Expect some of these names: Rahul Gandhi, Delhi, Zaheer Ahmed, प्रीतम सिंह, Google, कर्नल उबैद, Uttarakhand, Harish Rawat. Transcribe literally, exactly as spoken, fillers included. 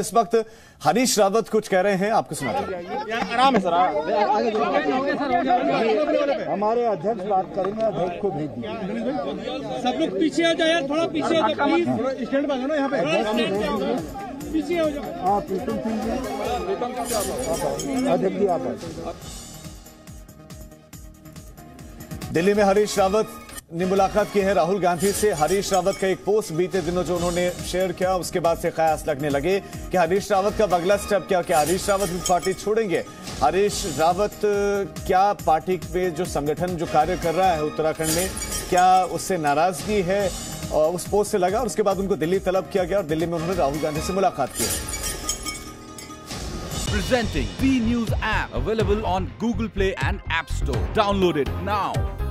इस वक्त हरीश रावत कुछ कह रहे हैं, आपको सुना रहे हैं। आराम है सर, हमारे अध्यक्ष बात करेंगे, अध्यक्ष को भेज दिया। सब लोग पीछे आ जाए, थोड़ा पीछे आ जाओ, स्टैंड बना ना यहाँ पे, पीछे हो जाओ। हाँ प्रीतम सिंह जी, अध्यक्ष जी आप आए। दिल्ली में हरीश रावत ने मुलाकात की है राहुल गांधी से। हरीश रावत का एक पोस्ट बीते दिनों जो उन्होंने शेयर किया, उसके बाद से कयास लगने लगे कि हरीश रावत का अगला स्टेप क्या क्या हरीश रावत भी पार्टी छोड़ेंगे। हरीश रावत क्या पार्टी में जो संगठन जो कार्य कर रहा है उत्तराखंड में, क्या उससे नाराजगी है, और उस पोस्ट से लगा। और उसके बाद उनको दिल्ली तलब किया गया और दिल्ली में उन्होंने राहुल गांधी से मुलाकात की। Presenting B News app available on Google Play and App Store. Download it now.